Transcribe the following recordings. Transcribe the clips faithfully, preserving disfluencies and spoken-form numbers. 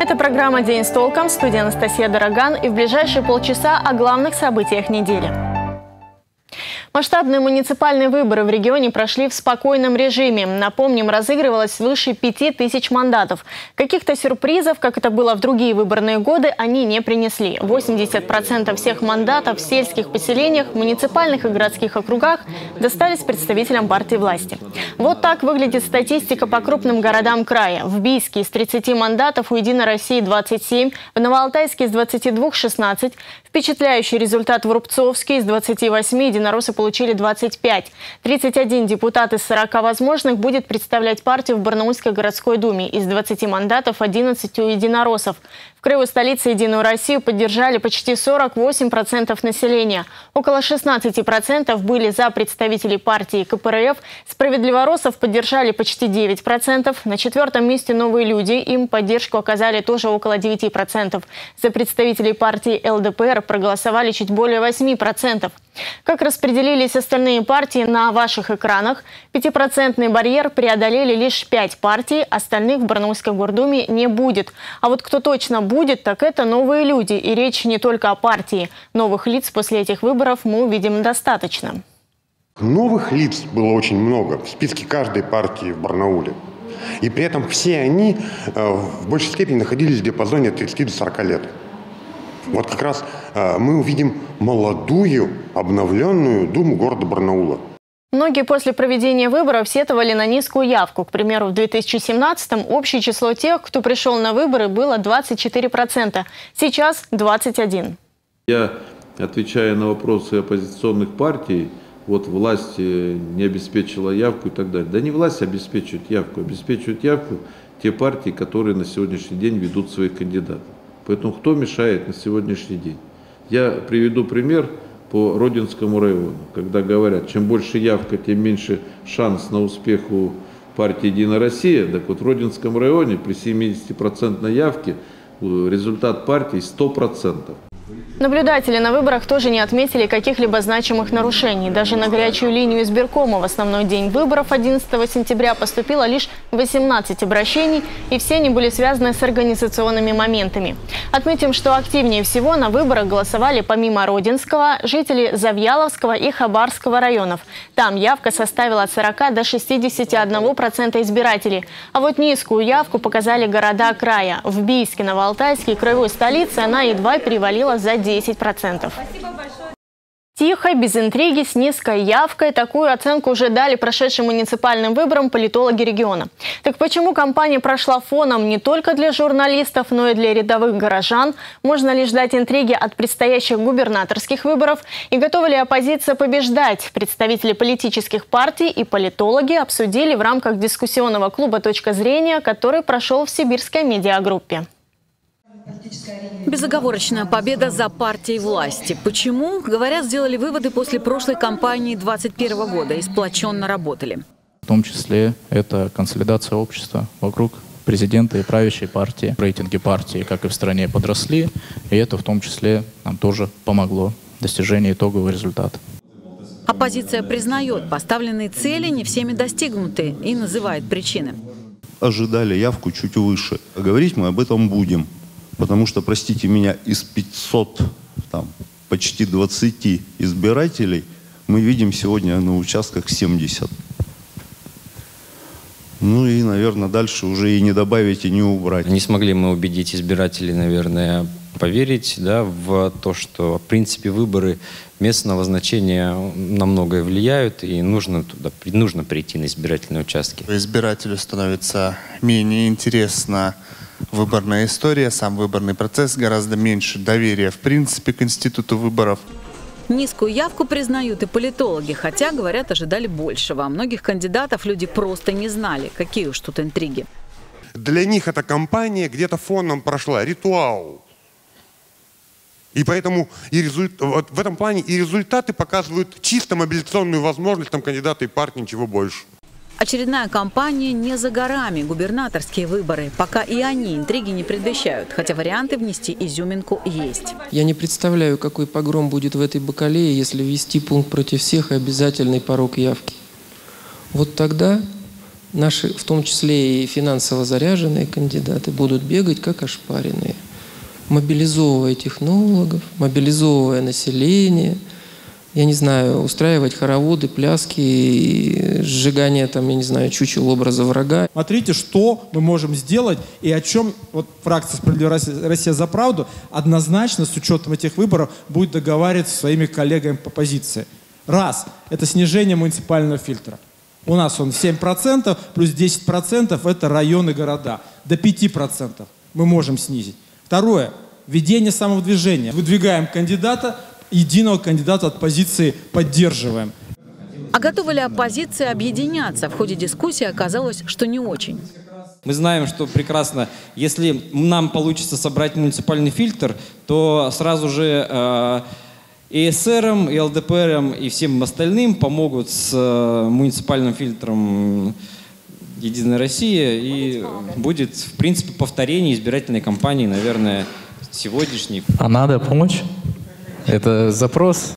Это программа «День с толком», в студии Анастасия Дороган, и в ближайшие полчаса о главных событиях недели. Масштабные муниципальные выборы в регионе прошли в спокойном режиме. Напомним, разыгрывалось свыше пяти тысяч мандатов. Каких-то сюрпризов, как это было в другие выборные годы, они не принесли. восемьдесят процентов всех мандатов в сельских поселениях, муниципальных и городских округах достались представителям партии власти. Вот так выглядит статистика по крупным городам края. В Бийске из тридцати мандатов у «Единой России» двадцать семь, в Новоалтайске из двадцати двух – шестнадцать. Впечатляющий результат в Рубцовске – из двадцати восьми единороссы получили. Получили двадцать пять. тридцать один депутат из сорока возможных будет представлять партию в Барнаульской городской думе. Из двадцати мандатов одиннадцать у единороссов. В краевой столице «Единую Россию» поддержали почти сорок восемь процентов населения. Около шестнадцати процентов были за представителей партии КПРФ. Справедливороссов поддержали почти девять процентов. На четвертом месте «Новые люди». Им поддержку оказали тоже около девяти процентов. За представителей партии ЛДПР проголосовали чуть более восьми процентов. Как распределились остальные партии, на ваших экранах. Пятипроцентный барьер преодолели лишь пять партий, остальных в Барнаульской гордуме не будет. А вот кто точно будет, так это «Новые люди». И речь не только о партии. Новых лиц после этих выборов мы увидим достаточно. Новых лиц было очень много в списке каждой партии в Барнауле. И при этом все они в большей степени находились в диапазоне от тридцати до сорока лет. Вот как раз э, мы увидим молодую, обновленную Думу города Барнаула. Многие после проведения выборов сетовали на низкую явку. К примеру, в две тысячи семнадцатом общее число тех, кто пришел на выборы, было двадцать четыре процента. Сейчас двадцать один процент. Я, отвечая на вопросы оппозиционных партий, вот власть не обеспечила явку и так далее. Да не власть обеспечивает явку. Обеспечивают явку те партии, которые на сегодняшний день ведут своих кандидатов. Поэтому кто мешает на сегодняшний день? Я приведу пример по Родинскому району, когда говорят, чем больше явка, тем меньше шанс на успех у партии «Единая Россия». Так вот, в Родинском районе при семидесятипроцентной явке результат партии сто процентов. Наблюдатели на выборах тоже не отметили каких-либо значимых нарушений. Даже на горячую линию избиркома в основной день выборов одиннадцатого сентября поступило лишь восемнадцать обращений, и все они были связаны с организационными моментами. Отметим, что активнее всего на выборах голосовали помимо Родинского жители Завьяловского и Хабаровского районов. Там явка составила от сорока до шестидесяти одного процента избирателей. А вот низкую явку показали города края. В Бийске, Новоалтайске и краевой столице она едва перевалила за десять процентов. Тихо, без интриги, с низкой явкой. Такую оценку уже дали прошедшим муниципальным выборам политологи региона. Так почему кампания прошла фоном не только для журналистов, но и для рядовых горожан? Можно ли ждать интриги от предстоящих губернаторских выборов? И готова ли оппозиция побеждать? Представители политических партий и политологи обсудили в рамках дискуссионного клуба «Точка зрения», который прошел в Сибирской медиагруппе. Безоговорочная победа за партией власти. Почему? Говорят, сделали выводы после прошлой кампании две тысячи двадцать первого года и сплоченно работали. В том числе это консолидация общества вокруг президента и правящей партии. Рейтинги партии, как и в стране, подросли, и это в том числе нам тоже помогло в достижении итогового результата. Оппозиция признает, поставленные цели не всеми достигнуты, и называет причины. Ожидали явку чуть выше. Говорить мы об этом будем. Потому что, простите меня, из пятисот, там, почти двадцати избирателей мы видим сегодня на участках семьдесят. Ну и, наверное, дальше уже и не добавить, и не убрать. Не смогли мы убедить избирателей, наверное, поверить, да, в то, что, в принципе, выборы местного значения на многое влияют, и нужно, туда, нужно прийти на избирательные участки. Избирателю становится менее интересно выборная история, сам выборный процесс, гораздо меньше доверия в принципе к институту выборов. Низкую явку признают и политологи, хотя, говорят, ожидали большего. А многих кандидатов люди просто не знали. Какие уж тут интриги. Для них эта кампания где-то фоном прошла, ритуал. И поэтому и результ... вот в этом плане и результаты показывают чисто мобилизационную возможность там кандидата и партии, ничего больше. Очередная кампания не за горами. Губернаторские выборы. Пока и они интриги не предвещают. Хотя варианты внести изюминку есть. Я не представляю, какой погром будет в этой бакалее, если ввести пункт против всех и обязательный порог явки. Вот тогда наши, в том числе и финансово заряженные кандидаты, будут бегать как ошпаренные, мобилизовывая технологов, мобилизовывая население, я не знаю, устраивать хороводы, пляски, и сжигание там, я не знаю, чучел образа врага. Смотрите, что мы можем сделать и о чем вот фракция «Справедливая Россия за правду» однозначно с учетом этих выборов будет договариваться со своими коллегами по оппозиции. Раз, это снижение муниципального фильтра. У нас он семь процентов, плюс десять процентов это районы, города. До пяти процентов мы можем снизить. Второе, введение самовыдвижения. Выдвигаем кандидата, единого кандидата от оппозиции поддерживаем. А готова ли оппозиция объединяться? В ходе дискуссии оказалось, что не очень. Мы знаем, что прекрасно, если нам получится собрать муниципальный фильтр, то сразу же э, и эсерам, и эл дэ пэ эрам, и всем остальным помогут с э, муниципальным фильтром «Единая Россия», и будет, в принципе, повторение избирательной кампании, наверное, сегодняшней. А надо помочь? Это запрос.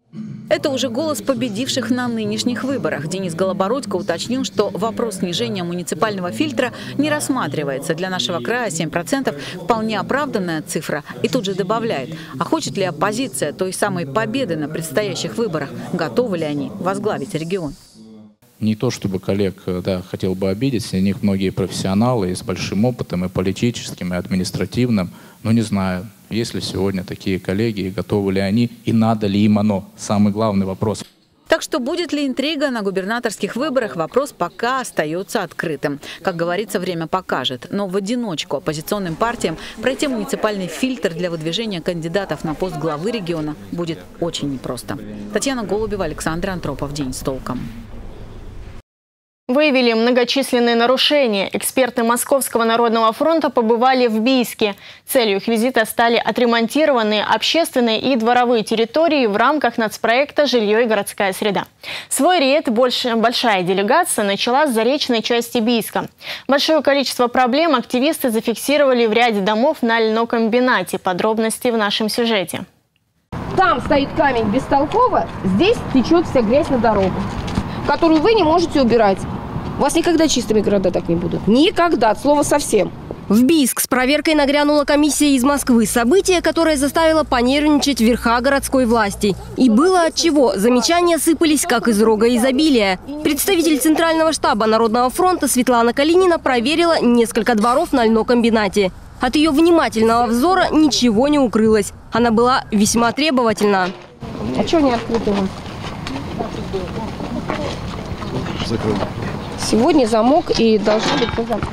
Это уже голос победивших на нынешних выборах. Денис Голобородько уточнил, что вопрос снижения муниципального фильтра не рассматривается. Для нашего края семь процентов вполне оправданная цифра. И тут же добавляет, а хочет ли оппозиция той самой победы на предстоящих выборах? Готовы ли они возглавить регион? Не то чтобы коллег, да, хотел бы обидеть, среди них многие профессионалы и с большим опытом, и политическим, и административным, но не знаю, есть ли сегодня такие коллеги, и готовы ли они, и надо ли им оно. Самый главный вопрос. Так что будет ли интрига на губернаторских выборах, вопрос пока остается открытым. Как говорится, время покажет. Но в одиночку оппозиционным партиям пройти муниципальный фильтр для выдвижения кандидатов на пост главы региона будет очень непросто. Татьяна Голубева, Александр Антропов. День с толком. Выявили многочисленные нарушения. Эксперты Московского народного фронта побывали в Бийске. Целью их визита стали отремонтированные общественные и дворовые территории в рамках нацпроекта «Жилье и городская среда». Свой рейд больше, большая делегация начала с заречной части Бийска. Большое количество проблем активисты зафиксировали в ряде домов на льнокомбинате. Подробности в нашем сюжете. Там стоит камень бестолково, здесь течет вся грязь на дорогу, которую вы не можете убирать. У вас никогда чистыми города так не будут. Никогда, от слова совсем. В Бийск с проверкой нагрянула комиссия из Москвы. Событие, которое заставило понервничать верха городской власти. И было отчего. Замечания сыпались, как из рога изобилия. Представитель Центрального штаба Народного фронта Светлана Калинина проверила несколько дворов на льнокомбинате. От ее внимательного взора ничего не укрылось. Она была весьма требовательна. А что не открытого? Закрыл. Сегодня замок и должны быть все закрыты.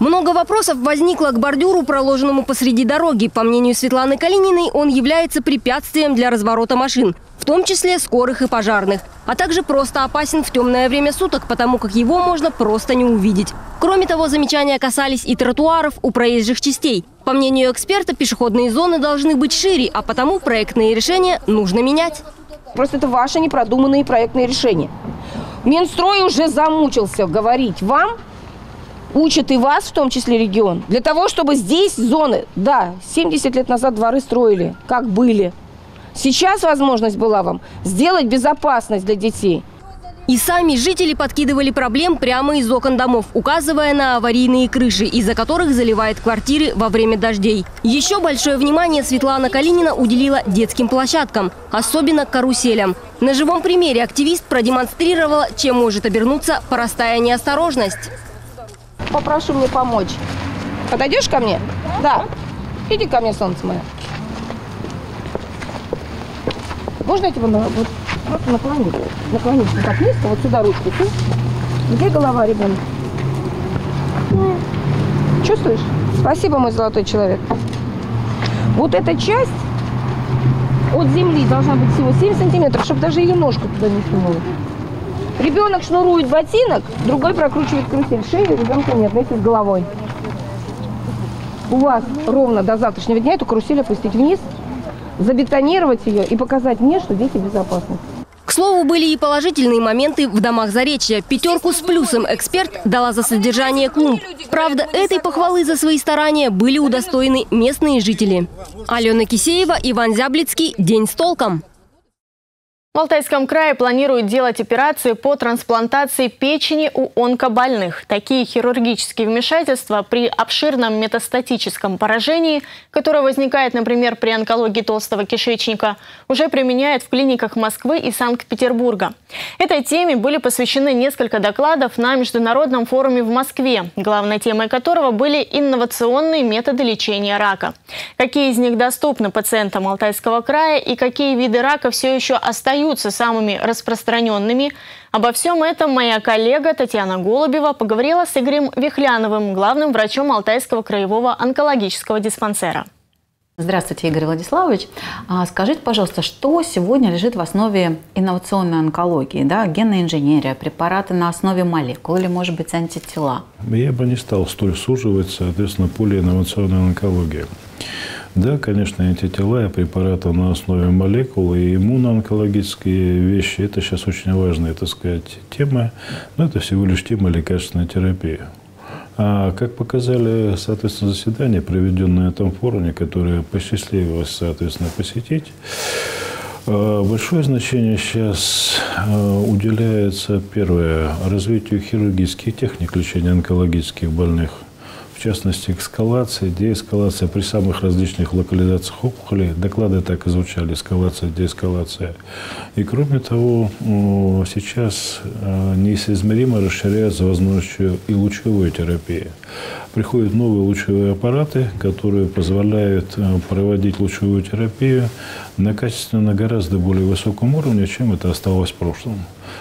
Много вопросов возникло к бордюру, проложенному посреди дороги. По мнению Светланы Калининой, он является препятствием для разворота машин, в том числе скорых и пожарных. А также просто опасен в темное время суток, потому как его можно просто не увидеть. Кроме того, замечания касались и тротуаров у проезжих частей. По мнению эксперта, пешеходные зоны должны быть шире, а потому проектные решения нужно менять. Просто это ваши непродуманные проектные решения. Минстрой уже замучился говорить вам, учат и вас, в том числе регион, для того, чтобы здесь зоны, да, семьдесят лет назад дворы строили, как были. Сейчас возможность была вам сделать безопасность для детей. И сами жители подкидывали проблем прямо из окон домов, указывая на аварийные крыши, из-за которых заливает квартиры во время дождей. Еще большое внимание Светлана Калинина уделила детским площадкам, особенно каруселям. На живом примере активист продемонстрировала, чем может обернуться простая неосторожность. Попрошу мне помочь. Подойдешь ко мне? Да. Иди ко мне, солнце мое. Можно я тебя на работу? Просто наклонить. Наклонить вот так низко, вот сюда ручку. Где голова, ребенок? Чувствуешь? Спасибо, мой золотой человек. Вот эта часть от земли должна быть всего семь сантиметров, чтобы даже ее ножку туда не сунула. Ребенок шнурует ботинок, другой прокручивает карусель. Шею ребенка нет, вместе с головой. У вас ровно до завтрашнего дня эту карусель опустить вниз, забетонировать ее и показать мне, что дети безопасны. К слову, были и положительные моменты в домах Заречья. Пятерку с плюсом эксперт дала за содержание клумб. Правда, этой похвалы за свои старания были удостоены местные жители. Алена Кисеева, Иван Зяблецкий. День с толком. В Алтайском крае планируют делать операцию по трансплантации печени у онкобольных. Такие хирургические вмешательства при обширном метастатическом поражении, которое возникает, например, при онкологии толстого кишечника, уже применяют в клиниках Москвы и Санкт-Петербурга. Этой теме были посвящены несколько докладов на международном форуме в Москве, главной темой которого были инновационные методы лечения рака. Какие из них доступны пациентам Алтайского края и какие виды рака все еще остаются самыми распространенными. Обо всем этом моя коллега Татьяна Голубева поговорила с Игорем Вихляновым, главным врачом Алтайского краевого онкологического диспансера. Здравствуйте, Игорь Владиславович. Скажите, пожалуйста, что сегодня лежит в основе инновационной онкологии, да, генная инженерия, препараты на основе молекул или, может быть, антитела? Я бы не стал столь суживать, соответственно, поле инновационной онкологии. Да, конечно, антитела и препараты на основе молекул и иммуноонкологические вещи – это сейчас очень важная, так сказать, тема, но это всего лишь тема лекарственной терапии. А как показали, соответственно, заседание, проведенное на этом форуме, которое посчастливилось, соответственно, посетить, большое значение сейчас уделяется, первое, развитию хирургических техник лечения онкологических больных. В частности, экскалация, деэскалация при самых различных локализациях опухолей. Доклады так и звучали: эскалация, деэскалация. И кроме того, сейчас несоизмеримо расширяется возможность и лучевой терапии. Приходят новые лучевые аппараты, которые позволяют проводить лучевую терапию на качественно гораздо более высоком уровне, чем это осталось в прошлом.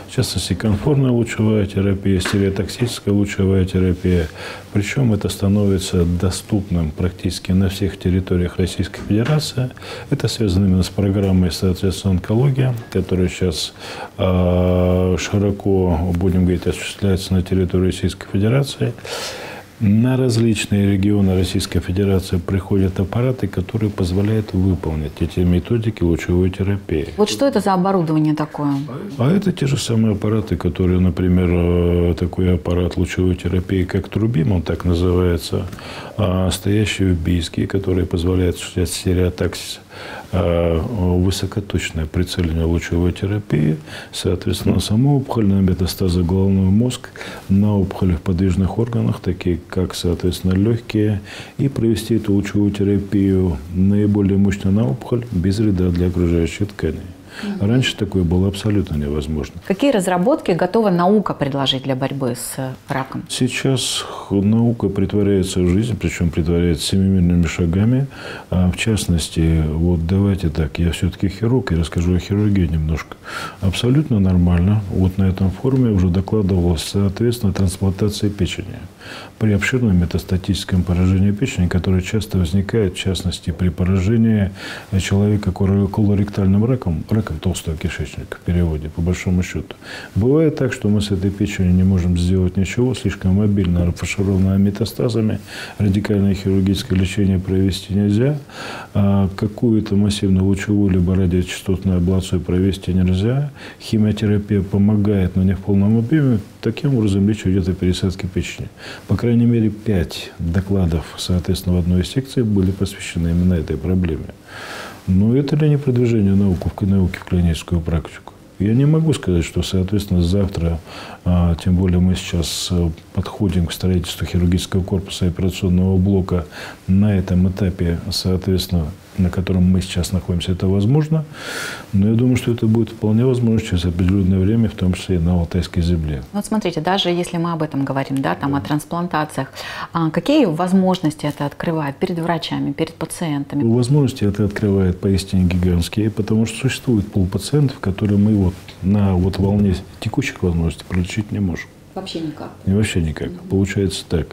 В частности, конфорная лучевая терапия, стереотоксическая лучевая терапия. Причем это становится доступным практически на всех территориях Российской Федерации. Это связано именно с программой, соответственно, онкология, которая сейчас э, широко, будем говорить, осуществляется на территории Российской Федерации. На различные регионы Российской Федерации приходят аппараты, которые позволяют выполнить эти методики лучевой терапии. Вот что это за оборудование такое? А это те же самые аппараты, которые, например, такой аппарат лучевой терапии, как Трубим, он так называется, стоящий в Бийске, который позволяет осуществлять стереотаксис, высокоточное прицеливание лучевой терапии, соответственно, саму опухоль, на метастазы головного мозга, на опухоли в подвижных органах, такие как, соответственно, легкие, и провести эту лучевую терапию наиболее мощно на опухоль без вреда для окружающей ткани. Раньше такое было абсолютно невозможно. Какие разработки готова наука предложить для борьбы с раком? Сейчас наука притворяется в жизнь, причем притворяется семимильными шагами. В частности, вот давайте так, я все-таки хирург, и расскажу о хирургии немножко. Абсолютно нормально. Вот на этом форуме уже докладывалось, соответственно, трансплантация печени при обширном метастатическом поражении печени, которое часто возникает, в частности, при поражении человека колоректальным раком, раком толстого кишечника в переводе, по большому счету. Бывает так, что мы с этой печенью не можем сделать ничего, слишком мобильно расфаширована метастазами, радикальное хирургическое лечение провести нельзя, а какую-то массивную лучевую либо радиочастотную аблацию провести нельзя, химиотерапия помогает, но не в полном объеме. Таким образом, речь идет о пересадке печени. По крайней мере, пять докладов, соответственно, в одной из секций были посвящены именно этой проблеме. Но это ли не продвижение науки в клиническую практику? Я не могу сказать, что, соответственно, завтра, тем более мы сейчас подходим к строительству хирургического корпуса и операционного блока, на этом этапе, соответственно, на котором мы сейчас находимся, это возможно. Но я думаю, что это будет вполне возможно через определенное время, в том числе и на Алтайской земле. Вот смотрите, даже если мы об этом говорим, да, там, о трансплантациях, какие возможности это открывает перед врачами, перед пациентами? Возможности это открывает поистине гигантские, потому что существует пол пациентов, которые мы вот на вот волне текущих возможностей пролечить не можем. Вообще никак. И вообще никак. Получается так.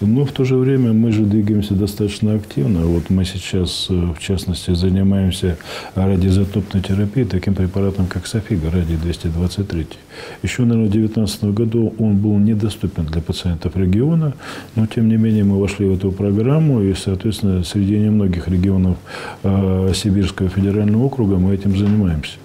Но в то же время мы же двигаемся достаточно активно. Вот мы сейчас, в частности, занимаемся радиоизотопной терапией, таким препаратом, как Софига, радий двести двадцать три. Еще, наверное, в две тысячи девятнадцатом году он был недоступен для пациентов региона, но, тем не менее, мы вошли в эту программу, и, соответственно, среди немногих регионов э, Сибирского федерального округа мы этим занимаемся.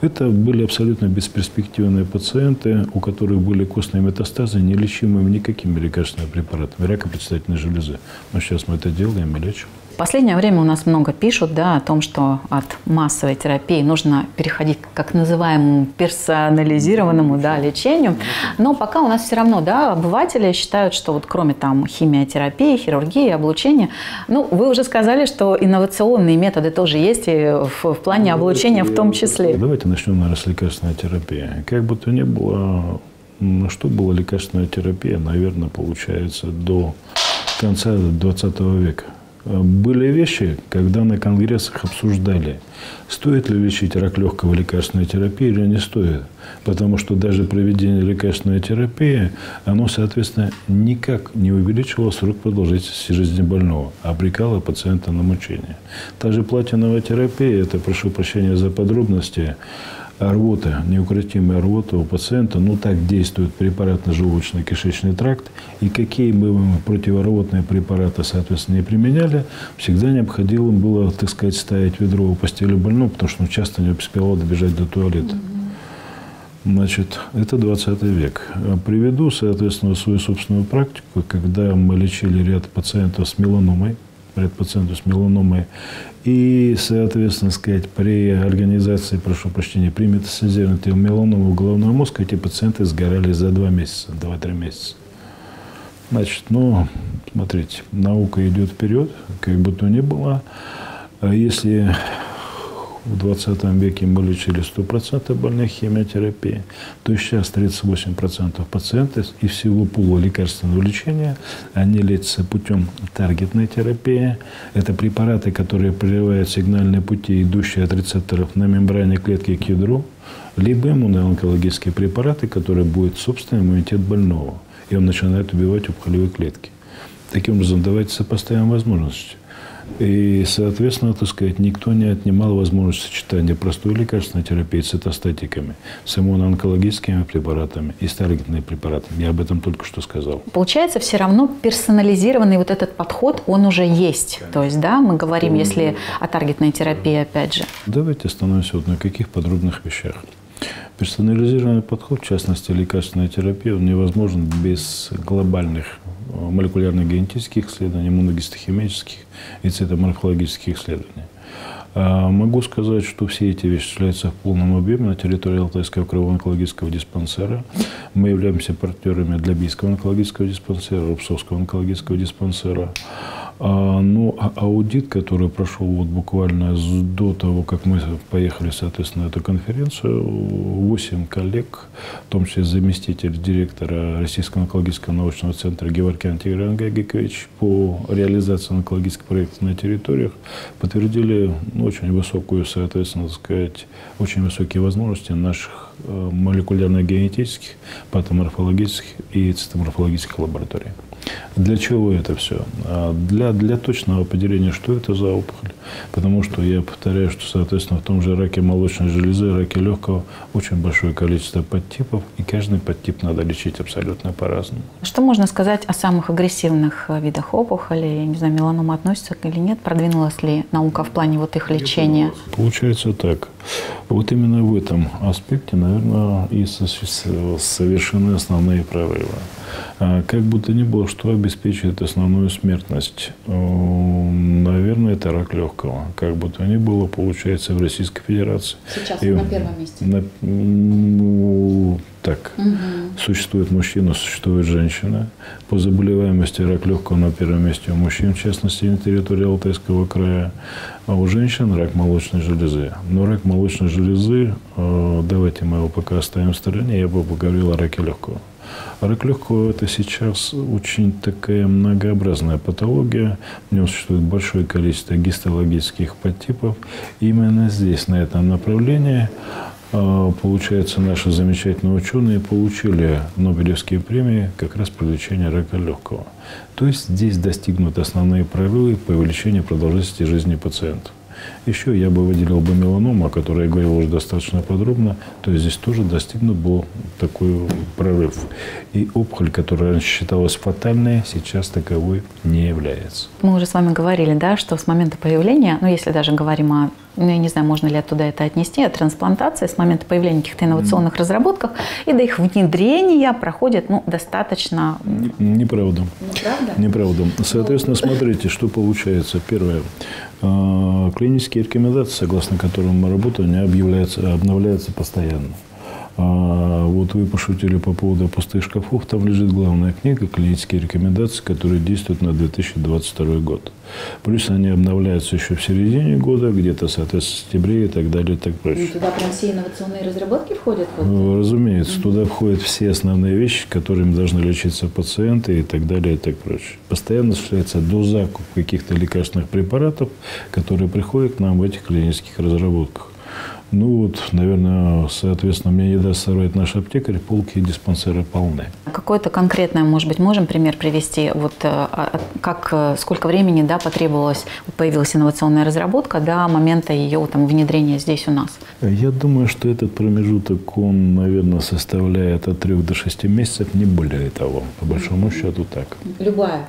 Это были абсолютно бесперспективные пациенты, у которых были костные метастазы, не лечимые никакими лекарственными препаратами, ракопредстательной железы. Но сейчас мы это делаем и лечим. В последнее время у нас много пишут, да, о том, что от массовой терапии нужно переходить к так называемому персонализированному, да, лечению. Но пока у нас все равно, да, обыватели считают, что вот кроме там химиотерапии, хирургии, облучения, ну, вы уже сказали, что инновационные методы тоже есть и в, в плане облучения в том числе. Давайте начнем, наверное, с лекарственной терапии. Как бы то ни было, что была лекарственная терапия, наверное, получается, до конца двадцатого века. Были вещи, когда на конгрессах обсуждали, стоит ли лечить рак легкого лекарственной терапии или не стоит. Потому что даже проведение лекарственной терапии, оно, соответственно, никак не увеличивало срок продолжительности жизни больного, а обрекало пациента на мучение. Та же платиновая терапия, это, прошу прощения за подробности, рвота, неукротимая рвота у пациента, ну так действует препарат на желудочно-кишечный тракт. И какие бы противорвотные препараты, соответственно, не применяли, всегда необходимо было, так сказать, ставить ведро у постели больного, потому что он часто не успевал добежать до туалета. Значит, это двадцатый век. Приведу, соответственно, свою собственную практику, когда мы лечили ряд пациентов с меланомой, ряд пациентов с меланомой, и, соответственно, сказать, при организации, прошу прощения, при метастазировании меланомы головного мозга эти пациенты сгорали за два месяца, два-три месяца. Значит, ну, смотрите, наука идет вперед, как бы то ни было. Если в двадцатом веке мы лечили сто процентов больных химиотерапией, то сейчас тридцать восемь процентов пациентов из всего пула лекарственного лечения, они лечатся путем таргетной терапии. Это препараты, которые прерывают сигнальные пути, идущие от рецепторов на мембране клетки к ядру, либо иммуноонкологические препараты, которые будут собственный иммунитет больного, и он начинает убивать опухолевые клетки. Таким образом, давайте сопоставим возможности. И, соответственно, так сказать, никто не отнимал возможность сочетания простой лекарственной терапии с цитостатиками, с иммуноонкологическими препаратами и с таргетными препаратами. Я об этом только что сказал. Получается, все равно персонализированный вот этот подход, он уже есть. Конечно. То есть, да, мы говорим, он если будет. О таргетной терапии, да. Опять же. Давайте остановимся вот на каких подробных вещах. Персонализированный подход, в частности, лекарственная терапия, он невозможен без глобальных молекулярно-генетических исследований, иммуногистохимических и цитоморфологических исследований. Могу сказать, что все эти вещи осуществляются в полном объеме на территории Алтайского краевого онкологического диспансера. Мы являемся партнерами для Бийского онкологического диспансера, Рубцовского онкологического диспансера. Но аудит, который прошел вот буквально до того, как мы поехали, соответственно, на эту конференцию, восемь коллег, в том числе заместитель директора Российского онкологического научного центра Геворкян Тигран Гегекович, по реализации онкологических проектов на территориях подтвердили очень высокую, соответственно, так сказать, очень высокие возможности наших молекулярно-генетических, патоморфологических и цитоморфологических лабораторий. Для чего это все? Для, для точного определения, что это за опухоль. Потому что я повторяю, что, соответственно, в том же раке молочной железы, раке легкого очень большое количество подтипов, и каждый подтип надо лечить абсолютно по-разному. Что можно сказать о самых агрессивных видах опухолей? Не знаю, меланома относится или нет? Продвинулась ли наука в плане вот их лечения? Получается так. Вот именно в этом аспекте, наверное, и совершены основные прорывы. Как бы то ни было, что обеспечивает основную смертность? Наверное, это рак легкого. Как бы то ни было, получается, в Российской Федерации. Сейчас и на первом месте. На, ну, так. Угу. Существует мужчина, существует женщина. По заболеваемости рак легкого на первом месте у мужчин, в частности, на территории Алтайского края. А у женщин рак молочной железы. Но рак молочной железы, давайте мы его пока оставим в стороне, я бы поговорил о раке легкого. Рак легкого – это сейчас очень такая многообразная патология. В нем существует большое количество гистологических подтипов. Именно здесь, на этом направлении, получается, наши замечательные ученые получили Нобелевские премии как раз по лечению рака легкого. То есть здесь достигнуты основные прорывы по увеличению продолжительности жизни пациента. Еще я бы выделил бы меланому, о которой я говорил уже достаточно подробно. То есть здесь тоже достигнут был такой прорыв. И опухоль, которая раньше считалась фатальной, сейчас таковой не является. Мы уже с вами говорили, да, что с момента появления, ну если даже говорим о, ну я не знаю, можно ли оттуда это отнести, о трансплантации, с момента появления каких-то инновационных mm. разработках и до их внедрения проходит, ну, достаточно... Неправда. Неправда? Неправда. Соответственно, смотрите, что получается. Первое. Клинические рекомендации, согласно которым мы работаем, они объявляются, обновляются постоянно. Вот вы пошутили по поводу пустых шкафов. Там лежит главная книга «Клинические рекомендации», которые действуют на две тысячи двадцать второй год. Плюс они обновляются еще в середине года, где-то, соответственно, в сентябре и так далее, и так прочее. И туда прям все инновационные разработки входят? Ну, разумеется, mm-hmm. туда входят все основные вещи, которыми должны лечиться пациенты и так далее, и так прочее. Постоянно осуществляется дозакуп каких-то лекарственных препаратов, которые приходят к нам в этих клинических разработках. Ну вот, наверное, соответственно, мне не даст сорвать наш аптекарь, полки и диспансеры полны. Какое-то конкретное, может быть, можем пример привести? Вот как, сколько времени, да, потребовалось, появилась инновационная разработка до момента ее там внедрения здесь у нас? Я думаю, что этот промежуток, он, наверное, составляет от трех до шести месяцев, не более того, по большому счету так. Любая?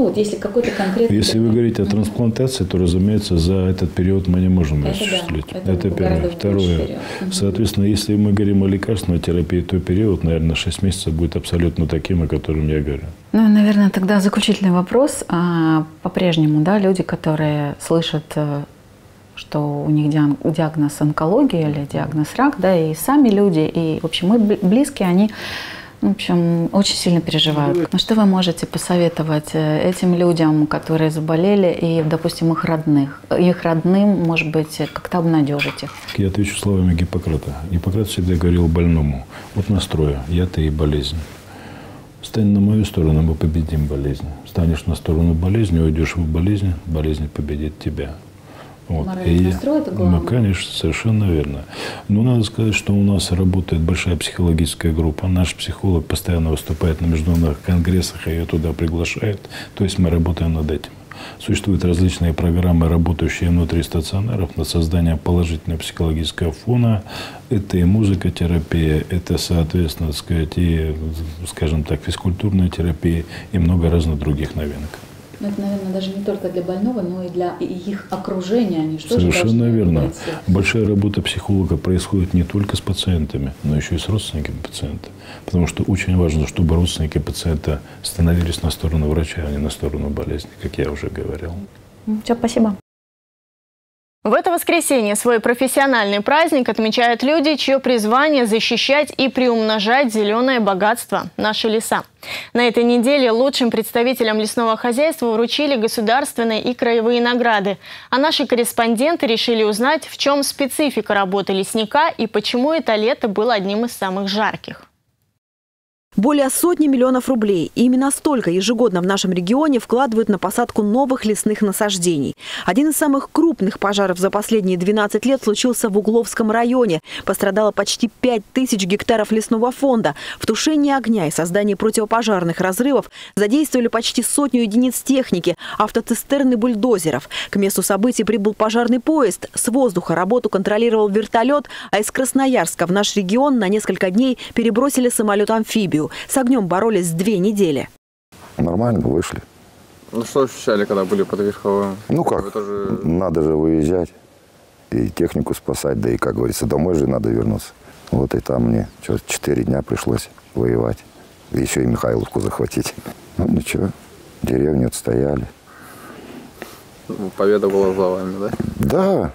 Ну, вот, если какой-то конкретный... Если вы говорите о трансплантации, то, разумеется, за этот период мы не можем это осуществить. Да, это это первое. Второе. Соответственно, если мы говорим о лекарственной терапии, то период, наверное, шесть месяцев будет абсолютно таким, о котором я говорю. Ну, наверное, тогда заключительный вопрос. По-прежнему, да, люди, которые слышат, что у них диагноз онкология или диагноз рак, да, и сами люди, и, в общем, мы близкие, они... В общем, очень сильно переживают. Но что вы можете посоветовать этим людям, которые заболели, и, допустим, их родных? Их родным, может быть, как-то обнадежить их? Я отвечу словами Гиппократа. Гиппократ всегда говорил больному: вот настроя, я, ты и болезнь. Встань на мою сторону, мы победим болезнь. Встанешь на сторону болезни, уйдешь в болезнь, болезнь победит тебя. Вот. И, ну, конечно, совершенно верно. Но надо сказать, что у нас работает большая психологическая группа. Наш психолог постоянно выступает на международных конгрессах, ее туда приглашают. То есть мы работаем над этим. Существуют различные программы, работающие внутри стационаров, на создание положительного психологического фона. Это и музыкотерапия, это, соответственно, так сказать, и, скажем так, физкультурная терапия и много разных других новинок. Но это, наверное, даже не только для больного, но и для их окружения. Они что совершенно верно. Быть? Большая работа психолога происходит не только с пациентами, но еще и с родственниками пациента. Потому что очень важно, чтобы родственники пациента становились на сторону врача, а не на сторону болезни, как я уже говорил. Все, спасибо. В это воскресенье свой профессиональный праздник отмечают люди, чье призвание защищать и приумножать зеленое богатство – наши леса. На этой неделе лучшим представителям лесного хозяйства вручили государственные и краевые награды. А наши корреспонденты решили узнать, в чем специфика работы лесника и почему это лето было одним из самых жарких. Более сотни миллионов рублей. И именно столько ежегодно в нашем регионе вкладывают на посадку новых лесных насаждений. Один из самых крупных пожаров за последние двенадцать лет случился в Угловском районе. Пострадало почти пять тысяч гектаров лесного фонда. В тушении огня и создании противопожарных разрывов задействовали почти сотню единиц техники, автоцистерны, бульдозеров. К месту событий прибыл пожарный поезд. С воздуха работу контролировал вертолет, а из Красноярска в наш регион на несколько дней перебросили самолет-амфибию. С огнем боролись две недели. Нормально, вышли. Ну что ощущали, когда были под Верховым? Ну как, тоже... надо же выезжать и технику спасать, да и, как говорится, домой же надо вернуться. Вот и там мне что-то четыре дня пришлось воевать. И еще и Михайловку захватить. Ну ничего, деревню отстояли. Победа была за вами, да? Да,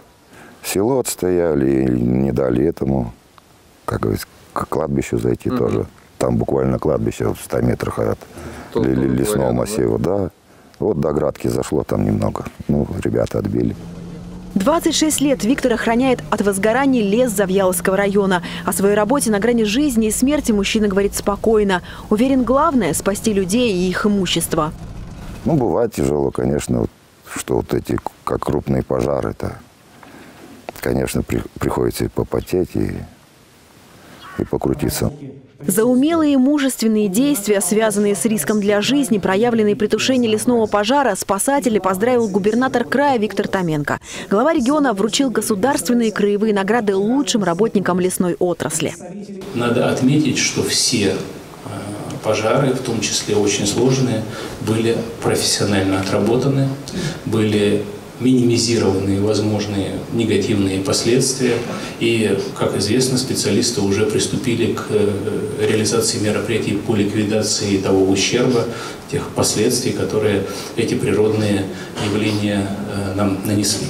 село отстояли, не дали этому, как говорится, к кладбищу зайти mm-hmm. тоже. Там буквально кладбище в ста метрах от тут, лесного тут, массива. Да? Да. Вот до градки зашло там немного. Ну, ребята отбили. двадцать шесть лет Виктор охраняет от возгораний лес Завьяловского района. О своей работе на грани жизни и смерти мужчина говорит спокойно. Уверен, главное – спасти людей и их имущество. Ну, бывает тяжело, конечно, что вот эти, как крупные пожары-то, конечно, при, приходится и попотеть, и, и покрутиться. За умелые и мужественные действия, связанные с риском для жизни, проявленные при тушении лесного пожара, спасатели поздравил губернатор края Виктор Томенко. Глава региона вручил государственные и краевые награды лучшим работникам лесной отрасли. Надо отметить, что все пожары, в том числе очень сложные, были профессионально отработаны, были минимизированы возможные негативные последствия. И, как известно, специалисты уже приступили к реализации мероприятий по ликвидации того ущерба, тех последствий, которые эти природные явления нам нанесли.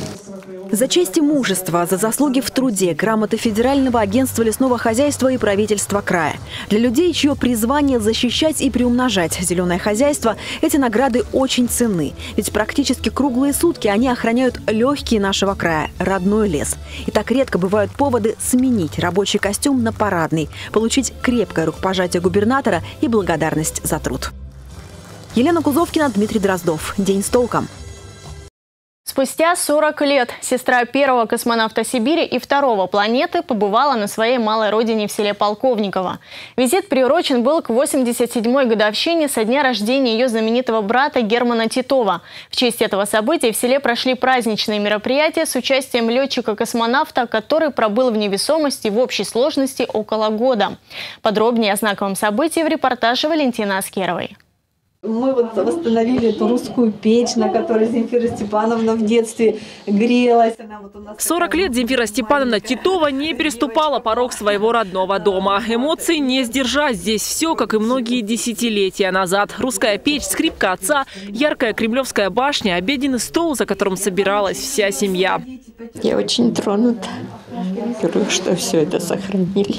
За честь и мужество, за заслуги в труде, грамота Федерального агентства лесного хозяйства и правительства края. Для людей, чье призвание защищать и приумножать зеленое хозяйство, эти награды очень ценны. Ведь практически круглые сутки они охраняют легкие нашего края, родной лес. И так редко бывают поводы сменить рабочий костюм на парадный, получить крепкое рукопожатие губернатора и благодарность за труд. Елена Кузовкина, Дмитрий Дроздов. День с толком. Спустя сорок лет сестра первого космонавта Сибири и второго планеты побывала на своей малой родине в селе Полковниково. Визит приурочен был к восемьдесят седьмой годовщине со дня рождения ее знаменитого брата Германа Титова. В честь этого события в селе прошли праздничные мероприятия с участием летчика-космонавта, который пробыл в невесомости в общей сложности около года. Подробнее о знаковом событии в репортаже Валентины Аскировой. Мы вот восстановили эту русскую печь, на которой Земфира Степановна в детстве грелась. сорок лет Земфира Степановна Титова не переступала порог своего родного дома. Эмоций не сдержать, здесь все, как и многие десятилетия назад. Русская печь, скрипка отца, яркая кремлевская башня, обеденный стол, за которым собиралась вся семья. Я очень тронута, что все это сохранили.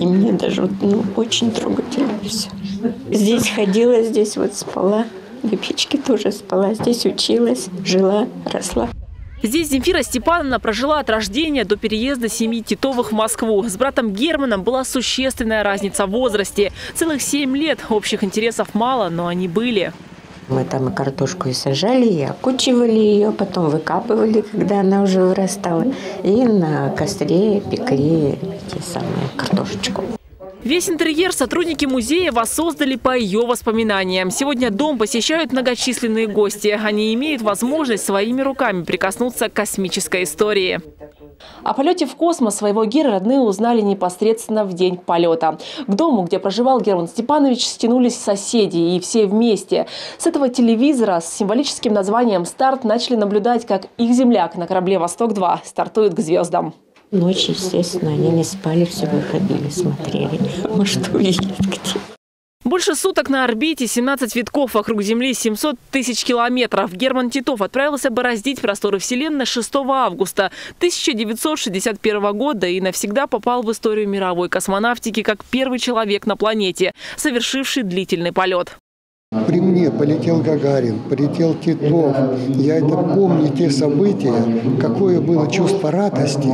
И мне даже ну, очень трогательно все. Здесь ходила, здесь вот спала, на печке тоже спала, здесь училась, жила, росла. Здесь Земфира Степановна прожила от рождения до переезда семьи Титовых в Москву. С братом Германом была существенная разница в возрасте. Целых семь лет. Общих интересов мало, но они были. Мы там и картошку и сажали, и окучивали ее, потом выкапывали, когда она уже вырастала. И на костре пекли те самые картошечку. Весь интерьер сотрудники музея воссоздали по ее воспоминаниям. Сегодня дом посещают многочисленные гости. Они имеют возможность своими руками прикоснуться к космической истории. О полете в космос своего героя родные узнали непосредственно в день полета. К дому, где проживал Герман Степанович, стянулись соседи и все вместе. С этого телевизора с символическим названием «Старт» начали наблюдать, как их земляк на корабле «Восток-два» стартует к звездам. Ночью, естественно, они не спали, все выходили, смотрели, может, увидят где. Больше суток на орбите, семнадцать витков вокруг Земли, семьсот тысяч километров. Герман Титов отправился бороздить просторы Вселенной шестого августа тысяча девятьсот шестьдесят первого года и навсегда попал в историю мировой космонавтики как первый человек на планете, совершивший длительный полет. При мне полетел Гагарин, полетел Титов. Я это помню, те события, какое было чувство радости,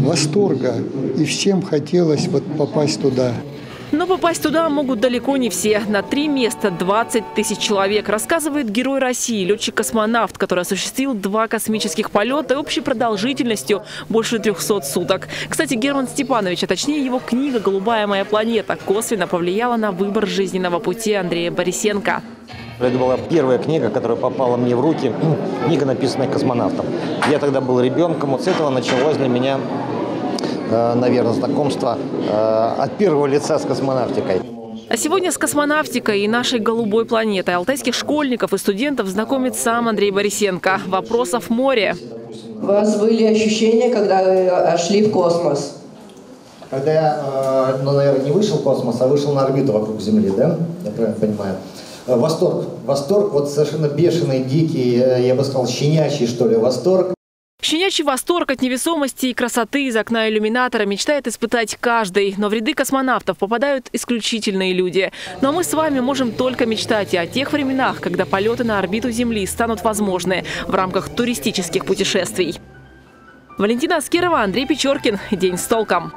восторга. И всем хотелось вот попасть туда. Но попасть туда могут далеко не все. На три места двадцать тысяч человек, рассказывает герой России, летчик-космонавт, который осуществил два космических полета общей продолжительностью больше трёхсот суток. Кстати, Герман Степанович, а точнее его книга «Голубая моя планета» косвенно повлияла на выбор жизненного пути Андрея Борисенко. Это была первая книга, которая попала мне в руки, книга, написанная космонавтом. Я тогда был ребенком, вот с этого началось для меня, наверное, знакомство от первого лица с космонавтикой. А сегодня с космонавтикой и нашей голубой планетой алтайских школьников и студентов знакомит сам Андрей Борисенко. Вопросов море. У вас были ощущения, когда шли в космос? Когда я, ну, наверное, не вышел в космос, а вышел на орбиту вокруг Земли, да? Я правильно понимаю. Восторг. Восторг, вот совершенно бешеный, дикий, я бы сказал, щенячий, что ли, восторг. Щенячий восторг от невесомости и красоты из окна иллюминатора мечтает испытать каждый. Но в ряды космонавтов попадают исключительные люди. Но мы с вами можем только мечтать и о тех временах, когда полеты на орбиту Земли станут возможны в рамках туристических путешествий. Валентина Аскирова, Андрей Печоркин. День с толком.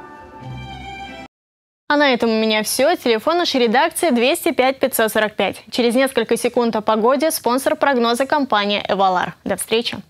А на этом у меня все. Телефон нашей редакции двести пять пятьсот сорок пять. Через несколько секунд о погоде. Спонсор прогноза — компания «Эвалар». До встречи.